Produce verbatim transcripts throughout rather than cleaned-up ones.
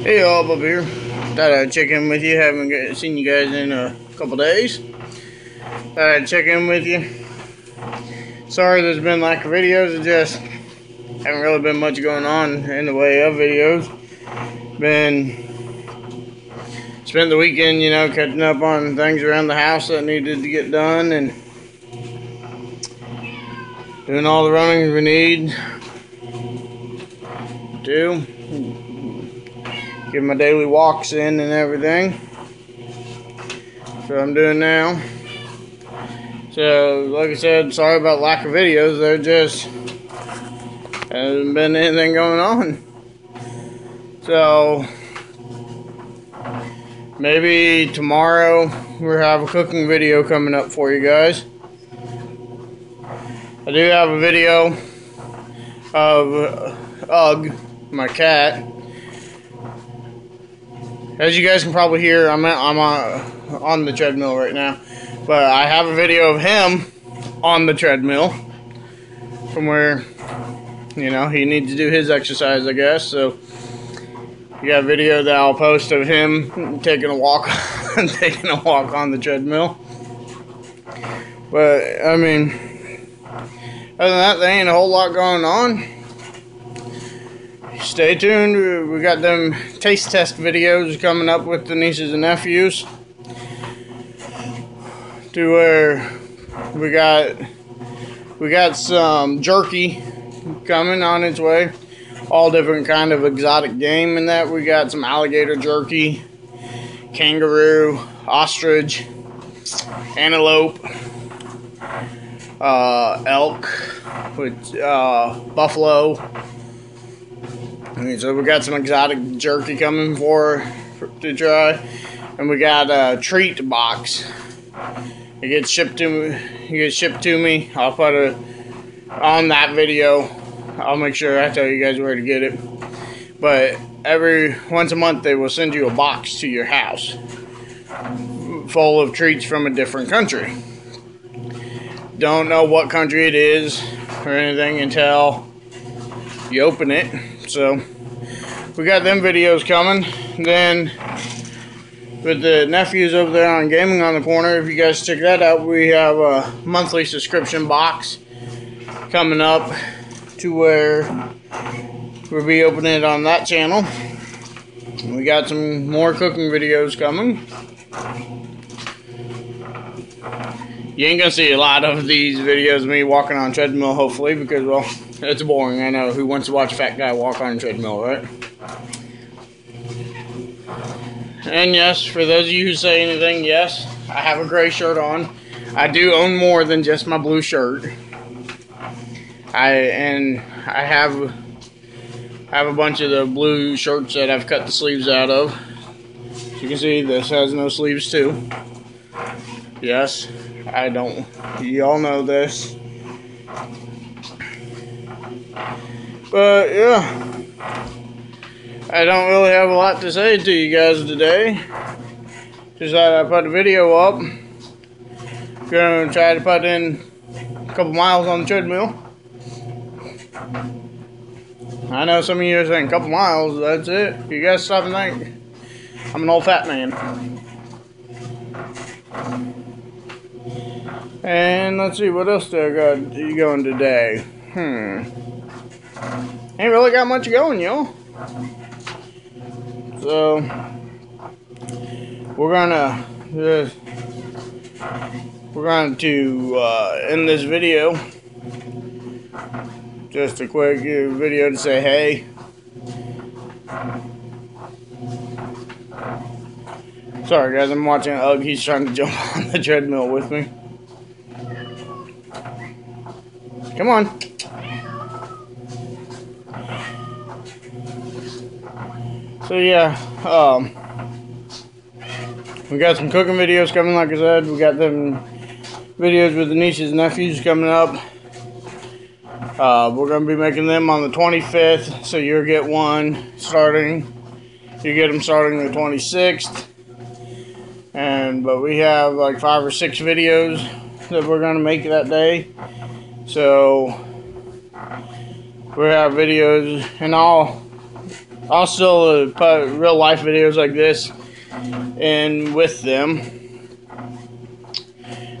Hey y'all, Bub here. Thought I'd check in with you. Haven't seen you guys in a couple days. Thought I'd check in with you. Sorry there's been lack of videos. I just haven't really been much going on in the way of videos. Been spent the weekend, you know, catching up on things around the house that needed to get done and doing all the runnings we need to do. Get my daily walks in and everything. That's what I'm doing now. So, like I said, sorry about lack of videos. There just hasn't been anything going on. So, maybe tomorrow we'll have a cooking video coming up for you guys. I do have a video of Ugg, my cat. As you guys can probably hear, I'm I'm uh, on the treadmill right now, but I have a video of him on the treadmill from where, you know, he needs to do his exercise, I guess. So you got a video that I'll post of him taking a walk, taking a walk on the treadmill. But I mean, other than that, there ain't a whole lot going on. Stay tuned, we got them taste test videos coming up with the nieces and nephews. To where we got we got some jerky coming on its way. All different kind of exotic game in that. We got some alligator jerky, kangaroo, ostrich, antelope, uh, elk, which, uh, buffalo. So we got some exotic jerky coming for, for to try, and we got a treat box. It gets shipped to me. It gets shipped to me. I'll put a on that video. I'll make sure I tell you guys where to get it. But every once a month they will send you a box to your house, full of treats from a different country. Don't know what country it is or anything until you open it. So, we got them videos coming. Then, with the nephews over there on Gaming on the Corner, if you guys check that out, we have a monthly subscription box coming up to where we'll be opening it on that channel. We got some more cooking videos coming. You ain't gonna see a lot of these videos of me walking on treadmill, hopefully, because, well, it's boring, I know. Who wants to watch a fat guy walk on a treadmill, right? And yes, for those of you who say anything, yes, I have a gray shirt on. I do own more than just my blue shirt. I and I have I have a bunch of the blue shirts that I've cut the sleeves out of. As you can see, this has no sleeves too. Yes, I don't. Y'all know this. But yeah, I don't really have a lot to say to you guys today. Just thought I'd put a video up. Gonna try to put in a couple miles on the treadmill. I know some of you are saying, couple miles, that's it. You guys stop and think, I'm an old fat man. And let's see, what else do I got going today? Hmm. Ain't really got much going, y'all. So, we're gonna just, we're going to uh, end this video. Just a quick video to say hey. Sorry, guys, I'm watching Ugg. He's trying to jump on the treadmill with me. Come on. So yeah, um, we got some cooking videos coming, like I said. We got them videos with the nieces and nephews coming up. Uh, we're going to be making them on the twenty-fifth, so you'll get one starting. You get them starting the twenty-sixth. And but we have like five or six videos that we're going to make that day. So we have videos and all. Also, uh, real life videos like this, and with them.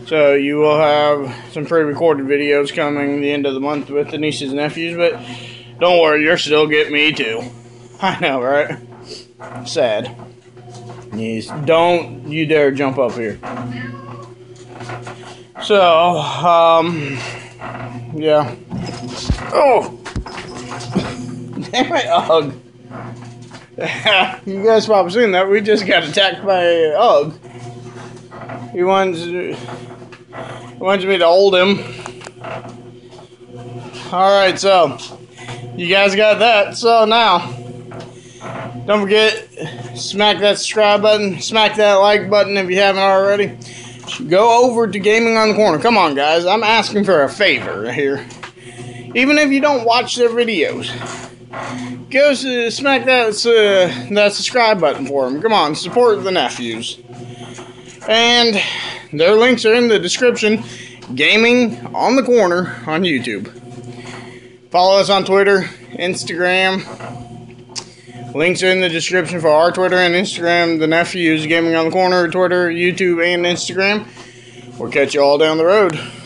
So you will have some pre-recorded videos coming the end of the month with the nieces and nephews, but don't worry, you'll still get me too. I know, right? Sad. Yes. Don't you dare jump up here. So, um, yeah. Oh! Damn it, Ugg. You guys probably seen that. We just got attacked by Ugg. He wants... He wants me to hold him. Alright, so you guys got that. So now, don't forget, smack that subscribe button, smack that like button if you haven't already. Go over to Gaming on the Corner. Come on, guys. I'm asking for a favor here. Even if you don't watch their videos, go uh, smack that, uh, that subscribe button for them. Come on, support the nephews. And their links are in the description. Gaming on the Corner on YouTube. Follow us on Twitter, Instagram. Links are in the description for our Twitter and Instagram. The nephews, Gaming on the Corner, Twitter, YouTube, and Instagram. We'll catch you all down the road.